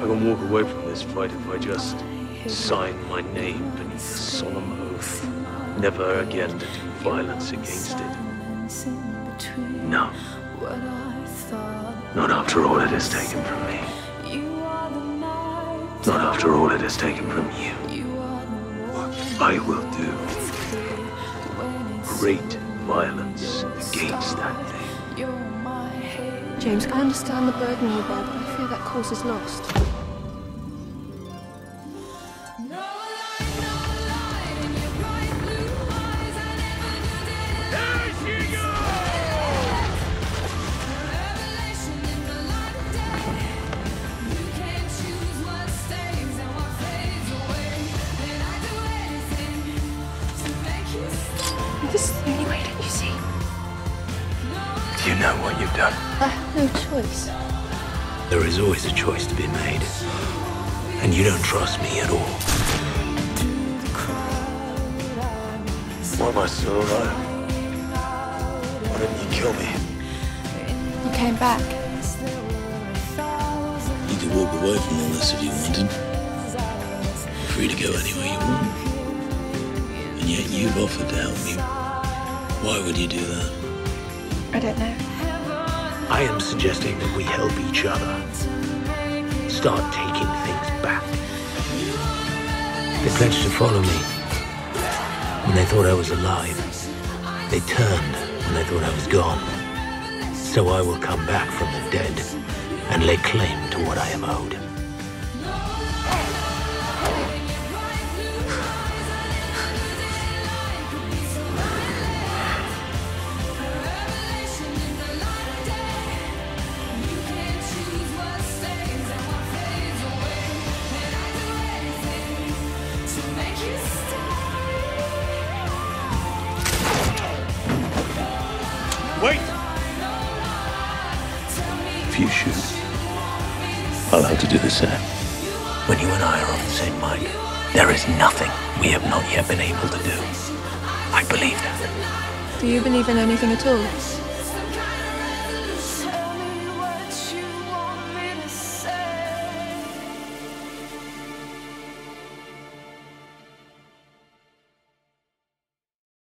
I can walk away from this fight if I just sign my name beneath a solemn oath, never again to do violence against it. No. Not after all it has taken from me. Not after all it has taken from you. What I will do, great violence against that thing. James, I understand the burden you bear, but I fear that cause is lost. This is the only way, don't you see? Do you know what you've done? I have no choice. There is always a choice to be made. And you don't trust me at all. Why am I still alive? Why didn't you kill me? You came back. You could walk away from all this if you wanted. Free to go anywhere you want. And yet you've offered to help me. Why would you do that? I don't know. I am suggesting that we help each other. Start taking things back. They pledged to follow me when they thought I was alive. They turned when they thought I was gone. So I will come back from the dead and lay claim to what I am owed. Wait! If you shoot, I'll have to do the same. When you and I are on St. Mike, there is nothing we have not yet been able to do. I believe that. Do you believe in anything at all?